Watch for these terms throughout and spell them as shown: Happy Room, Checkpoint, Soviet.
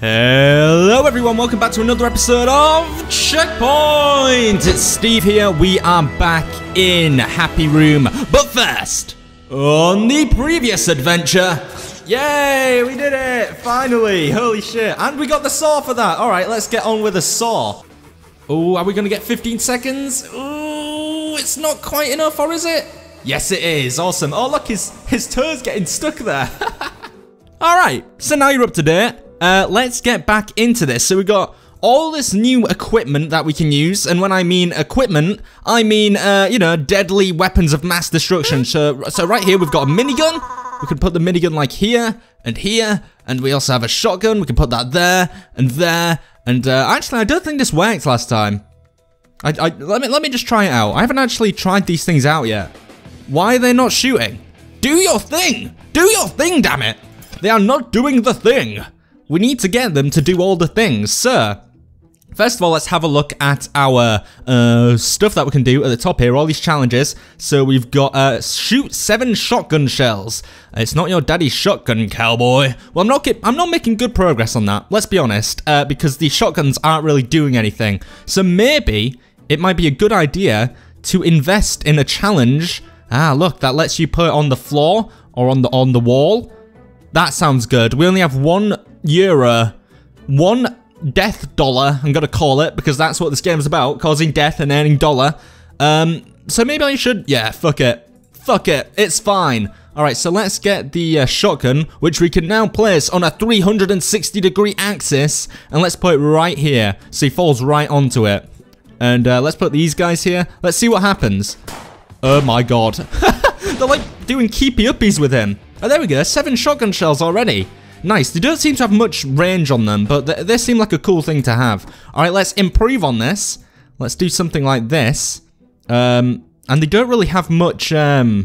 Hello everyone, welcome back to another episode of Checkpoint! It's Steve here, we are back in Happy Room, but first, on the previous adventure, yay, we did it, finally, holy shit, and we got the saw for that, alright, let's get on with the saw. Oh, are we gonna get 15 seconds? Oh, it's not quite enough, or is it? Yes it is, awesome, oh look, his toe's getting stuck there. Alright, so now you're up to date. Let's get back into this. So we've got all this new equipment that we can use, and when I mean equipment, I mean, you know, deadly weapons of mass destruction. So right here we've got a minigun. We can put the minigun like here, and we also have a shotgun. We can put that there, and actually I don't think this worked last time. Let me just try it out. I haven't actually tried these things out yet. Why are they not shooting? Do your thing! Do your thing, damn it! They are not doing the thing. We need to get them to do all the things, so first of all, let's have a look at our stuff that we can do at the top here, all these challenges. So we've got shoot 7 shotgun shells. It's not your daddy's shotgun, cowboy. Well, I'm not making good progress on that, let's be honest, because the shotguns aren't really doing anything. So maybe it might be a good idea to invest in a challenge. Ah, look, that lets you put it on the floor or on the wall. That sounds good. We only have €1, one death dollar, I'm gonna call it, because that's what this game's about, causing death and earning dollar. So maybe I should, yeah, fuck it, it's fine. Alright, so let's get the shotgun, which we can now place on a 360-degree axis, and let's put it right here, so he falls right onto it. And let's put these guys here, let's see what happens. Oh my god, they're like doing keepy-uppies with him. Oh, there we go, 7 shotgun shells already. Nice, they don't seem to have much range on them, but they seem like a cool thing to have. Alright, let's improve on this. Let's do something like this. And they don't really have much range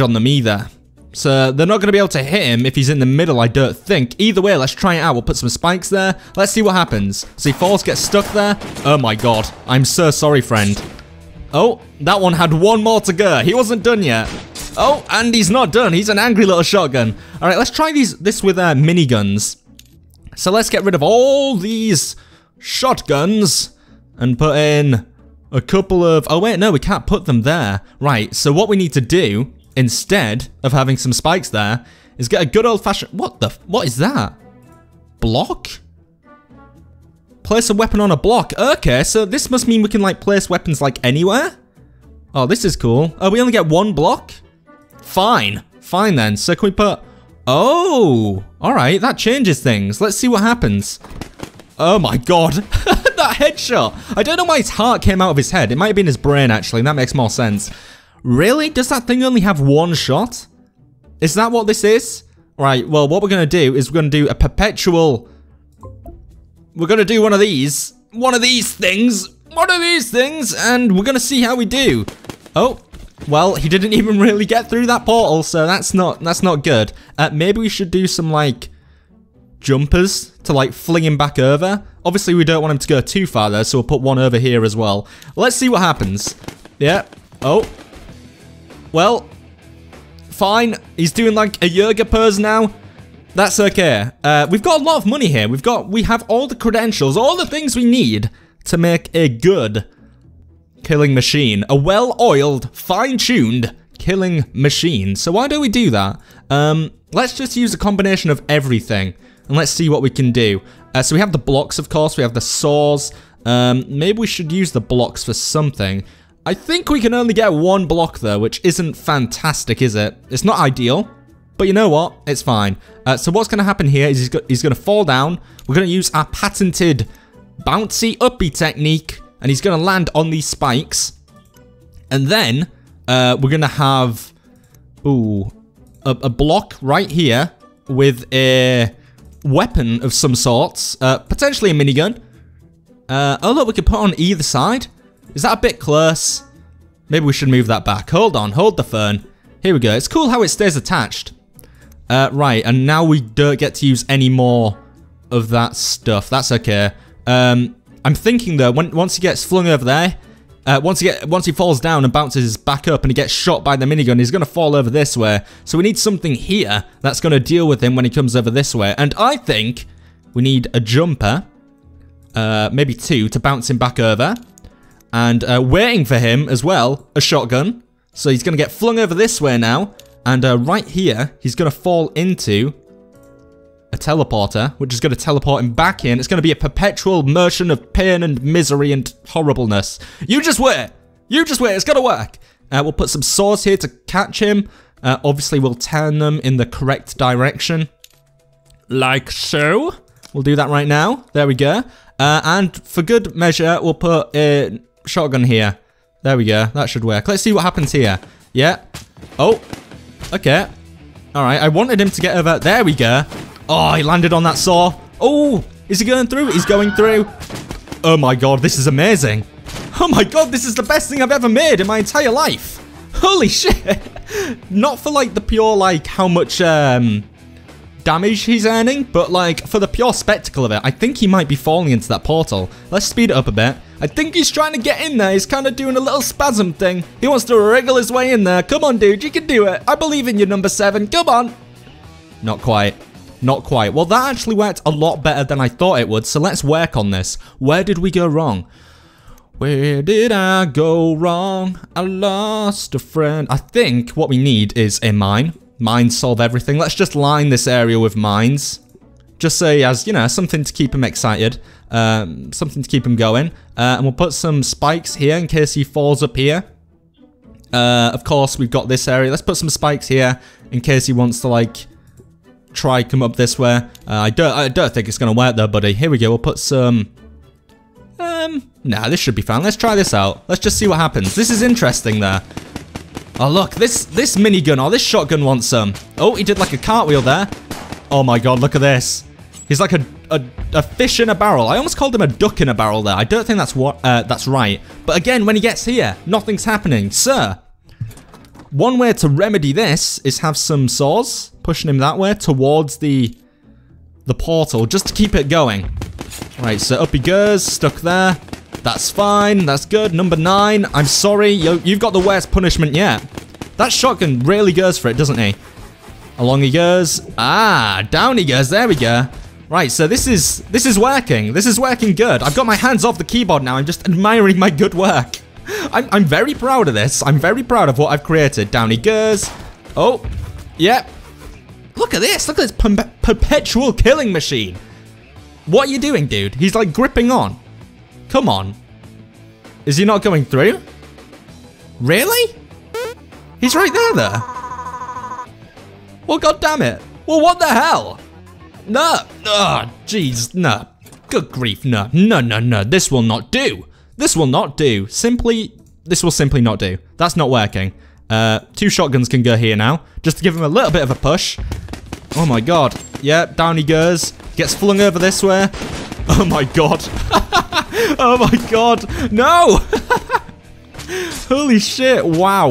on them either. So they're not going to be able to hit him if he's in the middle, I don't think. Either way, let's try it out. We'll put some spikes there. Let's see what happens. So he falls, gets stuck there. Oh my god, I'm so sorry, friend. Oh, that one had one more to go. He wasn't done yet. Oh, and he's not done. He's an angry little shotgun. All right, let's try this with miniguns. So let's get rid of all these shotguns and put in a couple of... Oh, wait, no, we can't put them there. Right, so what we need to do, instead of having some spikes there, is get a good old-fashioned... What is that? Block? Place a weapon on a block. Okay, so this must mean we can, like, place weapons, like, anywhere? Oh, this is cool. Oh, we only get one block? Fine. Fine, then. So can we put... Oh! Alright, that changes things. Let's see what happens. Oh my god. That headshot! I don't know why his heart came out of his head. It might have been his brain, actually, and that makes more sense. Really? Does that thing only have one shot? Is that what this is? Right, well, what we're gonna do is we're gonna do a perpetual... We're gonna do one of these. One of these things, and we're gonna see how we do. Oh, well, he didn't even really get through that portal, so that's not good. Maybe we should do some, like, jumpers to, like, fling him back over. Obviously, we don't want him to go too far, though, so we'll put one over here as well. Let's see what happens. Yeah. Oh. Well. Fine. He's doing, like, a yoga pose now. That's okay. We've got a lot of money here. We have all the credentials, all the things we need to make a good killing machine. A well-oiled, fine-tuned killing machine. So why do we do that? Let's just use a combination of everything. And let's see what we can do. So we have the blocks, of course. We have the saws. Maybe we should use the blocks for something. I think we can only get one block, though, which isn't fantastic, is it? It's not ideal. But you know what? It's fine. So what's going to happen here is he's going to fall down. We're going to use our patented bouncy uppy technique, and he's going to land on these spikes. And then we're going to have a block right here with a weapon of some sorts, potentially a minigun. Oh, look, we could put on either side. Is that a bit close? Maybe we should move that back. Hold on. Hold the phone. Here we go. It's cool how it stays attached. Right, and now we don't get to use any more of that stuff. That's okay. I'm thinking, though, once he gets flung over there, Once he falls down and bounces back up and he gets shot by the minigun, he's going to fall over this way. So we need something here that's going to deal with him when he comes over this way. And I think we need a jumper, maybe two, to bounce him back over. And waiting for him as well, a shotgun. So he's going to get flung over this way now. And right here, he's going to fall into a teleporter, which is going to teleport him back in. It's going to be a perpetual motion of pain and misery and horribleness. You just wait. You just wait. It's going to work. We'll put some saws here to catch him. Obviously, we'll turn them in the correct direction. Like so. We'll do that right now. There we go. And for good measure, we'll put a shotgun here. There we go. That should work. Let's see what happens here. Yeah. Oh. Okay. All right. I wanted him to get over. There we go. Oh, he landed on that saw. Oh, is he going through? He's going through. Oh my god, this is amazing. Oh my god, this is the best thing I've ever made in my entire life. Holy shit. Not for like the pure, like, how much damage he's earning, but like for the pure spectacle of it. I think he might be falling into that portal. Let's speed it up a bit. I think he's trying to get in there. He's kind of doing a little spasm thing. He wants to wriggle his way in there. Come on, dude, you can do it. I believe in you, number 7. Come on. Not quite. Not quite. Well, that actually worked a lot better than I thought it would, so let's work on this. Where did we go wrong? Where did I go wrong? I lost a friend. I think what we need is a mine. Mines solve everything. Let's just line this area with mines. Just so he has, you know, something to keep him excited. Something to keep him going. And we'll put some spikes here in case he falls up here. Of course, we've got this area. Let's put some spikes here in case he wants to, like, try come up this way. I don't think it's gonna work though, buddy. Here we go. We'll put some. Nah, this should be fine. Let's try this out. Let's just see what happens. This is interesting there. Oh look, this minigun or this shotgun wants some. Oh, he did like a cartwheel there. Oh my god, look at this. He's like a fish in a barrel. I almost called him a duck in a barrel there. I don't think that's what that's right. But again, when he gets here, nothing's happening, sir. One way to remedy this is have some saws pushing him that way towards the portal just to keep it going. Right, so up he goes, stuck there. That's fine, that's good. Number 9, I'm sorry, you've got the worst punishment yet. That shotgun really goes for it, doesn't he? Along he goes. Ah, down he goes. There we go. Right, so this is working. This is working good. I've got my hands off the keyboard now. I'm just admiring my good work. I'm very proud of this. I'm very proud of what I've created. Down he goes. Oh, yep. Yeah. Look at this. Look at this perpetual killing machine. What are you doing, dude? He's like gripping on. Come on. Is he not going through? Really? He's right there, though. Well, god damn it. Well, what the hell? No. Oh, jeez. No. Good grief. No. No, no, no. This will not do. This will not do. This will simply not do. That's not working. Two shotguns can go here now, just to give him a little bit of a push. Oh my god. Yeah, down he goes. Gets flung over this way. Oh my god. Oh my god. No! Holy shit, wow.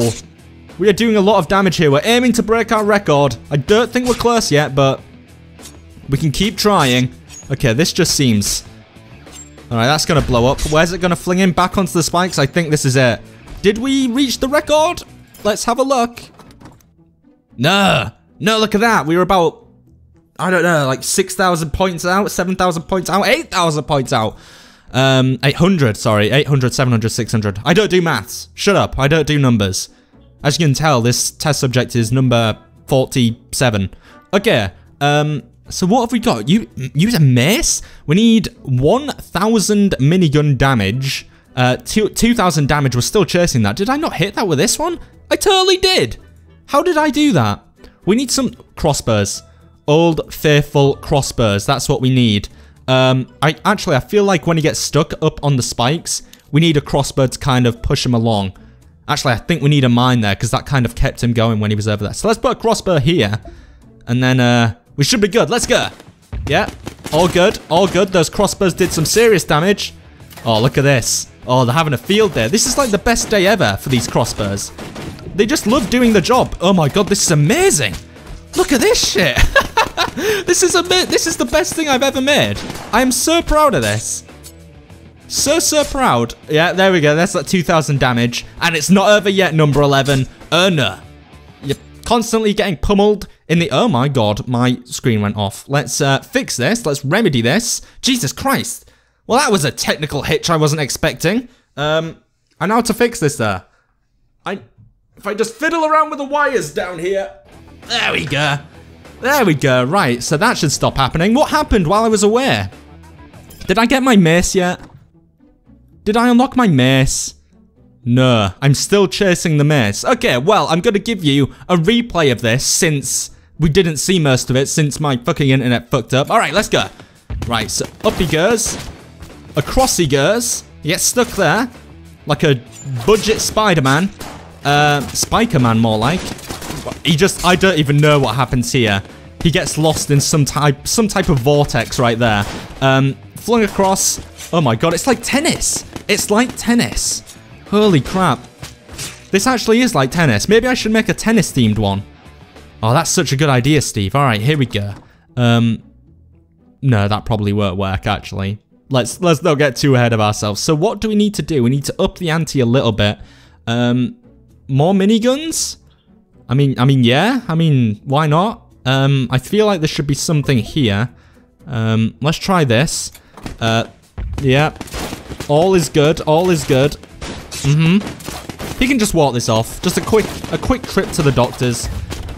We are doing a lot of damage here. We're aiming to break our record. I don't think we're close yet, but we can keep trying. Okay, this just seems... Alright, that's going to blow up. Where's it going to fling him? Back onto the spikes? I think this is it. Did we reach the record? Let's have a look. No. No, look at that. We were about, I don't know, like 6,000 points out, 7,000 points out, 8,000 points out. 800, sorry. 800, 700, 600. I don't do maths. Shut up. I don't do numbers. As you can tell, this test subject is number 47. Okay. So what have we got? You use a mace? We need 1,000 minigun damage. 2,000 damage. We're still chasing that. Did I not hit that with this one? I totally did. How did I do that? We need some crossbows. Old faithful crossbows. That's what we need. I feel like when he gets stuck up on the spikes, we need a crossbow to kind of push him along. Actually, I think we need a mine there because that kind of kept him going when he was over there. So let's put a crossbow here, and then we should be good. Let's go. Yeah. All good. All good. Those crossbows did some serious damage. Oh, look at this. Oh, they're having a field there. This is like the best day ever for these crossbows. They just love doing the job. Oh my god, this is amazing. Look at this shit. This is the best thing I've ever made. I am so proud of this. So proud. Yeah, there we go. That's that 2,000 damage. And it's not over yet, number 11. Erna. You're constantly getting pummeled in the... Oh, my God. My screen went off. Let's fix this. Let's remedy this. Jesus Christ. Well, that was a technical hitch I wasn't expecting. I know how to fix this there. If I just fiddle around with the wires down here. There we go. There we go. Right, so that should stop happening. What happened while I was away? Did I get my mace yet? Did I unlock my mace? No, I'm still chasing the mace. Okay, well, I'm going to give you a replay of this since we didn't see most of it, since my fucking internet fucked up. All right, let's go. Right, so up he goes. Across he goes. He gets stuck there. Like a budget Spider-Man. Spiker-Man, more like. I don't even know what happens here. He gets lost in some type of vortex right there. Flung across. Oh my God, it's like tennis. It's like tennis. Holy crap. This actually is like tennis. Maybe I should make a tennis-themed one. Oh, that's such a good idea, Steve. All right, here we go. No, that probably won't work, actually. Let's not get too ahead of ourselves. So what do we need to do? We need to up the ante a little bit. More miniguns? I mean, yeah. I mean, why not? I feel like there should be something here. Let's try this. Yeah. All is good. All is good. Mm-hmm. He can just walk this off. Just a quick trip to the doctors.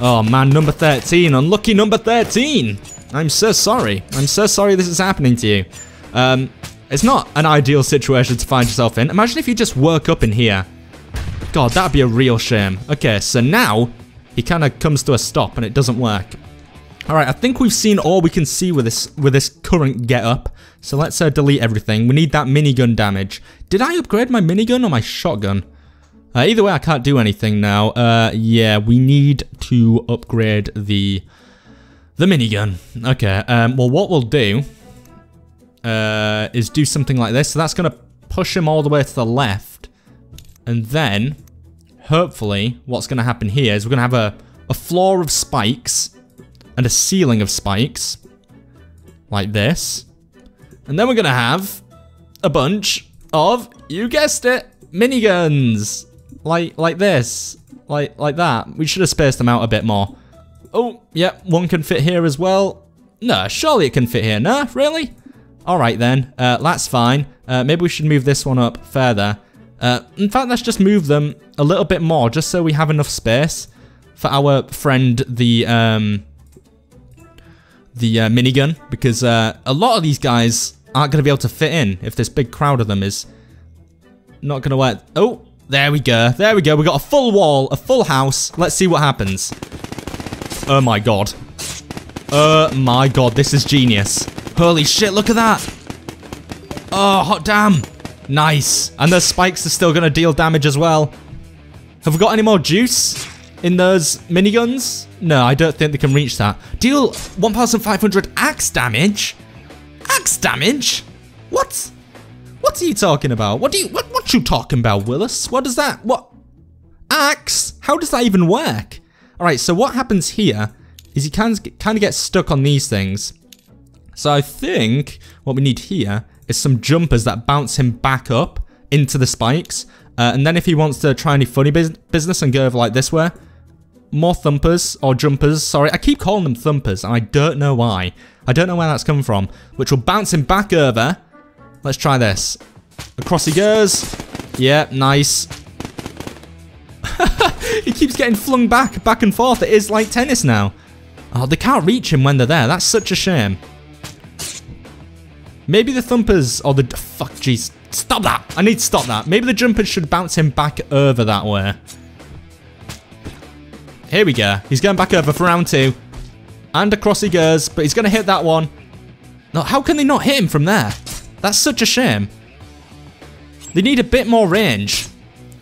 Oh, man. Number 13. Unlucky number 13. I'm so sorry. I'm so sorry this is happening to you. It's not an ideal situation to find yourself in. Imagine if you just woke up in here. God, that'd be a real shame. Okay, so now he kind of comes to a stop and it doesn't work. All right, I think we've seen all we can see with this current get-up. So let's delete everything. We need that minigun damage. Did I upgrade my minigun or my shotgun? Either way, I can't do anything now. Yeah, we need to upgrade the minigun. Okay, well, what we'll do... is do something like this. So that's going to push him all the way to the left. And then, hopefully, what's going to happen here is we're going to have a floor of spikes and a ceiling of spikes. Like this. And then we're going to have a bunch of, you guessed it, miniguns. Like this. Like that. We should have spaced them out a bit more. Oh, yeah, one can fit here as well. No, surely it can fit here. No, really? All right, then. That's fine. Maybe we should move this one up further. In fact, let's just move them a little bit more, just so we have enough space for our friend, the minigun, because a lot of these guys aren't going to be able to fit in if this big crowd of them is not going to work. Oh, there we go. There we go. We got a full wall, a full house. Let's see what happens. Oh, my God. Oh, my God. This is genius. Holy shit, look at that. Oh, hot damn. Nice. And those spikes are still going to deal damage as well. Have we got any more juice in those miniguns? No, I don't think they can reach that. Deal 1,500 axe damage? Axe damage? What? What are you talking about? What you talking about, Willis? What does that... What? Axe? How does that even work? All right, so what happens here is you can kind of get stuck on these things. So I think what we need here is some jumpers that bounce him back up into the spikes. And then if he wants to try any funny business and go over like this way, more thumpers or jumpers. Sorry, I keep calling them thumpers and I don't know why. I don't know where that's come from, which will bounce him back over. Let's try this. Across he goes. Yeah, nice. He keeps getting flung back and forth. It is like tennis now. Oh, they can't reach him when they're there. That's such a shame. Maybe the thumpers or the... Fuck, jeez. Stop that. I need to stop that. Maybe the jumpers should bounce him back over that way. Here we go. He's going back over for round two. And across he goes, but he's going to hit that one. No, how can they not hit him from there? That's such a shame. They need a bit more range.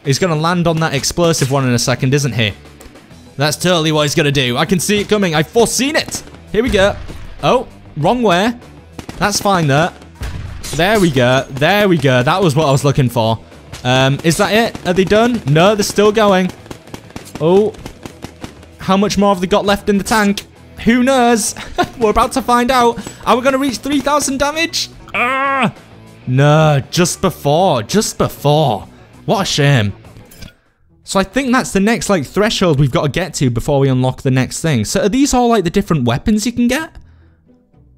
He's going to land on that explosive one in a second, isn't he? That's totally what he's going to do. I can see it coming. I've foreseen it. Here we go. Oh, wrong way. That's fine, though. There we go. There we go. That was what I was looking for. Is that it? Are they done? No, they're still going. Oh. How much more have they got left in the tank? Who knows? We're about to find out. Are we going to reach 3,000 damage? No, just before. What a shame. So I think that's the next, like, threshold we've got to get to before we unlock the next thing. So are these all, like, the different weapons you can get?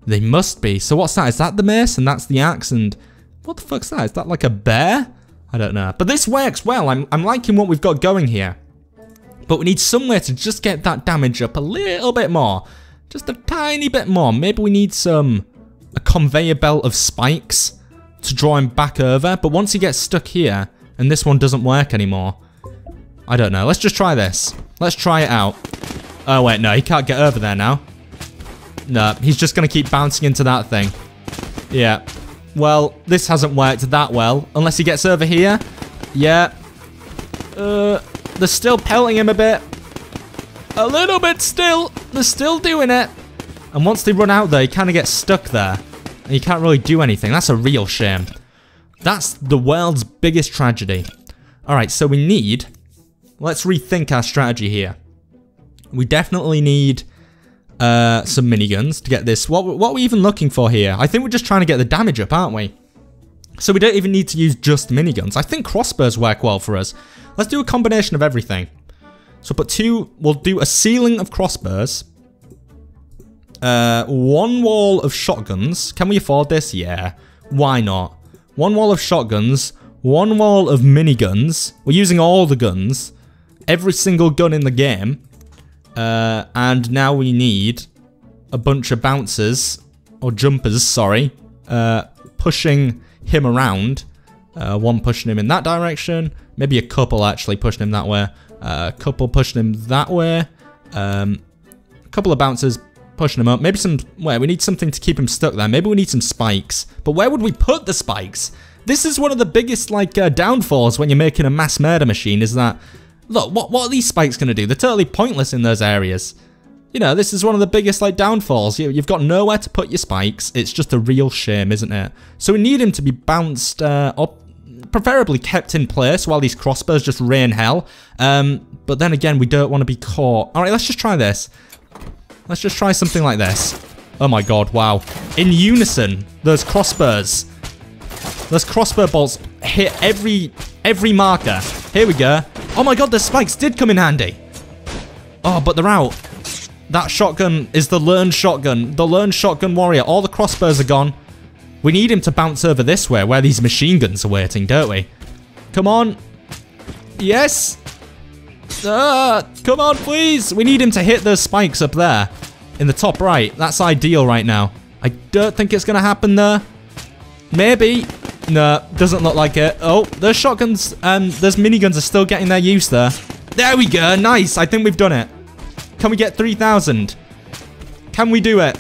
They must be. So what's that? Is that the mace? And that's the axe? And what the fuck's that? Is that, like, a bear? I don't know. But this works well. I'm liking what we've got going here. But we need somewhere to just get that damage up a little bit more. Just a tiny bit more. Maybe we need a conveyor belt of spikes to draw him back over. But once he gets stuck here, and this one doesn't work anymore... I don't know. Let's just try this. Let's try it out. Oh, wait, no. He can't get over there now. No, he's just going to keep bouncing into that thing. Yeah. Well, this hasn't worked that well. Unless he gets over here. Yeah. They're still pelting him a bit. A little bit still. They're still doing it. And once they run out there, he kind of gets stuck there. And he can't really do anything. That's a real shame. That's the world's biggest tragedy. All right, so we need... Let's rethink our strategy here. We definitely need some miniguns to get this. What are we even looking for here? I think we're just trying to get the damage up, aren't we? So we don't even need to use just miniguns. I think crossbows work well for us. Let's do a combination of everything. So put two, we'll do a ceiling of crossbows. One wall of shotguns. Can we afford this? Yeah. Why not? One wall of shotguns. One wall of miniguns. We're using all the guns. Every single gun in the game. And now we need a bunch of bouncers. Or jumpers, sorry. Pushing him around. One pushing him in that direction. Maybe a couple actually pushing him that way. A couple pushing him that way. A couple of bouncers pushing him up. Maybe some... Wait, we need something to keep him stuck there. Maybe we need some spikes. But where would we put the spikes? This is one of the biggest, like, downfalls when you're making a mass murder machine is that... Look, what are these spikes going to do? They're totally pointless in those areas. You know, this is one of the biggest, like, downfalls. You've got nowhere to put your spikes. It's just a real shame, isn't it? So we need him to be bounced, or preferably kept in place while these crossbows just rain hell. But then again, we don't want to be caught. All right, let's just try this. Let's just try something like this. Oh my god, wow. In unison, those crossbows... Those crossbow bolts hit every marker. Here we go. Oh my god, the spikes did come in handy. Oh, but they're out. That shotgun is the learned shotgun. The learned shotgun warrior. All the crossbows are gone. We need him to bounce over this way where these machine guns are waiting, don't we? Come on. Yes. Come on, please. We need him to hit those spikes up there in the top right. That's ideal right now. I don't think it's going to happen there. Maybe. No, doesn't look like it. Oh, those shotguns, those miniguns are still getting their use there. There we go. Nice. I think we've done it. Can we get 3,000? Can we do it?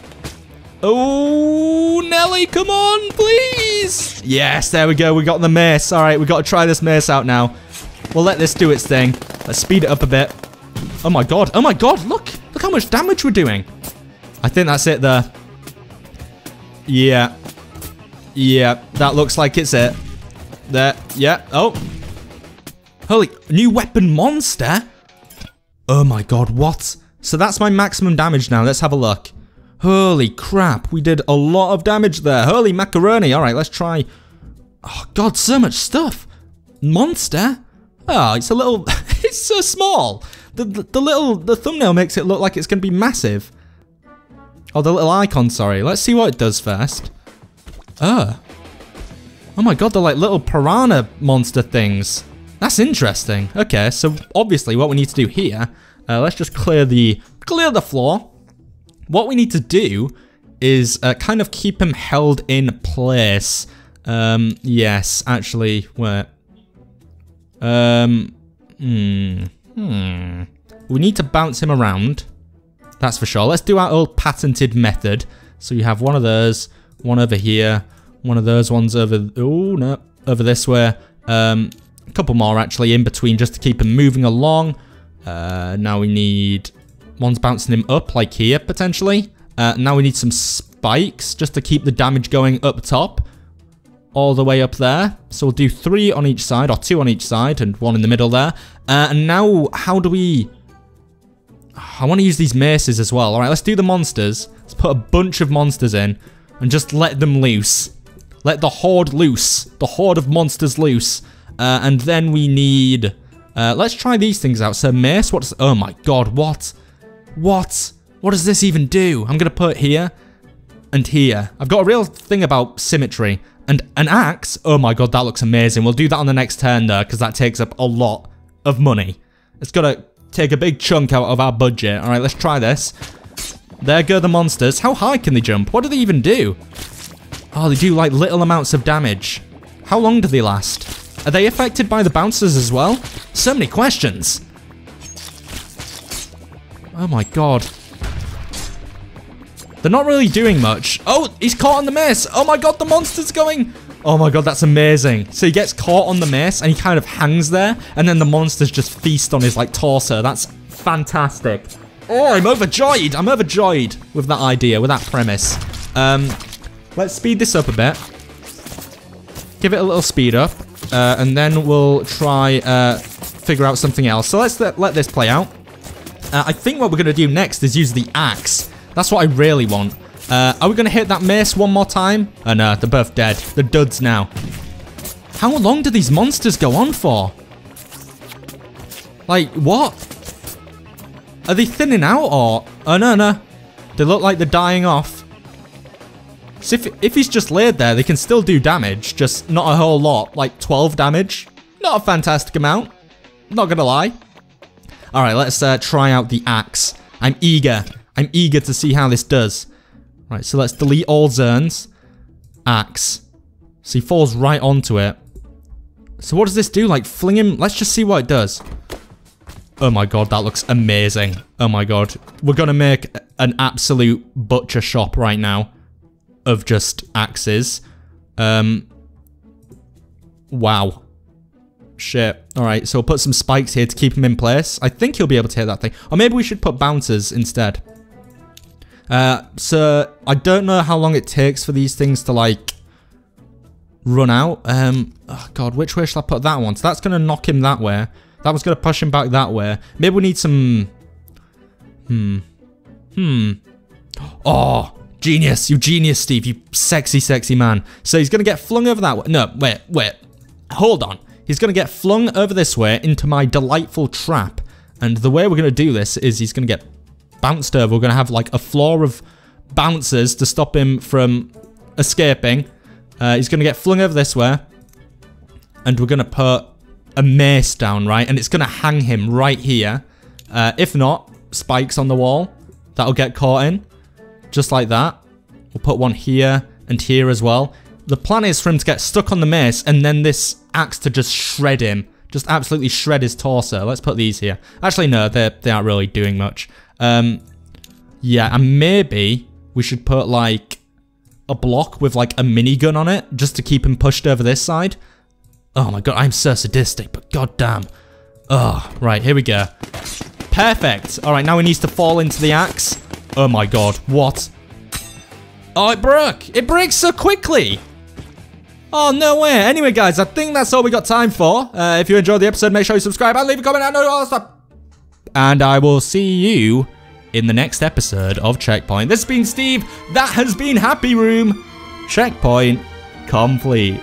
Oh, Nelly, come on, please. Yes, there we go. We got the mace. All right, we've got to try this mace out now. We'll let this do its thing. Let's speed it up a bit. Oh, my God. Oh, my God. Look how much damage we're doing. I think that's it there. Yeah. Yeah, that looks like it's it. There, yeah, oh. Holy, new weapon monster? Oh my god, what? So that's my maximum damage now, let's have a look. Holy crap, we did a lot of damage there. Holy macaroni, alright, let's try. Oh god, so much stuff. Monster? Oh, it's a little, it's so small. The thumbnail makes it look like it's going to be massive. Oh, the little icon, sorry. Let's see what it does first. Oh my god, they're like little piranha monster things. That's interesting. Okay, so obviously what we need to do here, let's just clear the floor. What we need to do is kind of keep him held in place. Yes, actually, where? We need to bounce him around. That's for sure. Let's do our old patented method. So you have one of those. One over here, one of those ones over, oh no, over this way. A couple more actually in between just to keep him moving along. Now we need, one's bouncing him up like here potentially. Now we need some spikes just to keep the damage going up top, all the way up there. So we'll do three on each side or two on each side and one in the middle there. And now how do we, I want to use these maces as well. All right, let's do the monsters. Let's put a bunch of monsters in. And just let them loose. Let the horde loose. The horde of monsters loose. And then we need... let's try these things out. So mace, what's... Oh my god, what? What? What does this even do? I'm going to put here and here. I've got a real thing about symmetry. And an axe? Oh my god, that looks amazing. We'll do that on the next turn though, because that takes up a lot of money. It's got to take a big chunk out of our budget. Alright, let's try this. There go the monsters. How high can they jump? What do they even do? Oh, they do like little amounts of damage. How long do they last? Are they affected by the bouncers as well? So many questions. Oh my god. They're not really doing much. Oh, he's caught on the mace. Oh my god, the monster's going. Oh my god, that's amazing. So he gets caught on the mace and he kind of hangs there. And then the monsters just feast on his like torso. That's fantastic. Oh, I'm overjoyed. I'm overjoyed with that idea, with that premise. Let's speed this up a bit. Give it a little speed up. And then we'll try figure out something else. So let's let this play out. I think what we're going to do next is use the axe. That's what I really want. Are we going to hit that mace one more time? Oh no, they're both dead. They're duds now. How long do these monsters go on for? Like, what? Are they thinning out or... Oh no, no. They look like they're dying off. So if he's just laid there, they can still do damage. Just not a whole lot. Like 12 damage. Not a fantastic amount. Not going to lie. Alright, let's try out the axe. I'm eager. I'm eager to see how this does. Right, so let's delete all Zerns. Axe. So he falls right onto it. So what does this do? Like, fling him... Let's just see what it does. Oh my god, that looks amazing. Oh my god. We're gonna make an absolute butcher shop right now. Of just axes. Wow. Shit. Alright, so we'll put some spikes here to keep him in place. I think he'll be able to hit that thing. Or maybe we should put bouncers instead. So I don't know how long it takes for these things to like run out. Oh god, which way should I put that one? So that's gonna knock him that way. That was gonna push him back that way. Maybe we need some. Oh, genius! You genius, Steve. You sexy, sexy man. So he's gonna get flung over that way. No, wait, wait. Hold on. He's gonna get flung over this way into my delightful trap. And the way we're gonna do this is he's gonna get bounced over. We're going to have like a floor of bouncers to stop him from escaping. He's going to get flung over this way. And we're going to put a mace down, right? And it's going to hang him right here. If not, spikes on the wall. That'll get caught in. Just like that. We'll put one here and here as well. The plan is for him to get stuck on the mace and then this axe to just shred him. Just absolutely shred his torso. Let's put these here. Actually, no, they aren't really doing much. Yeah, and maybe we should put, like, a block with, like, a minigun on it, just to keep him pushed over this side. Oh my god, I'm so sadistic, but goddamn. Oh, right, here we go. Perfect. Alright, now he needs to fall into the axe. Oh my god, what? Oh, it broke! It breaks so quickly! Oh, no way. Anyway, guys, I think that's all we got time for. If you enjoyed the episode, make sure you subscribe and leave a comment and all that stuff. And I will see you in the next episode of Checkpoint. This has been Steve. That has been Happy Room. Checkpoint complete.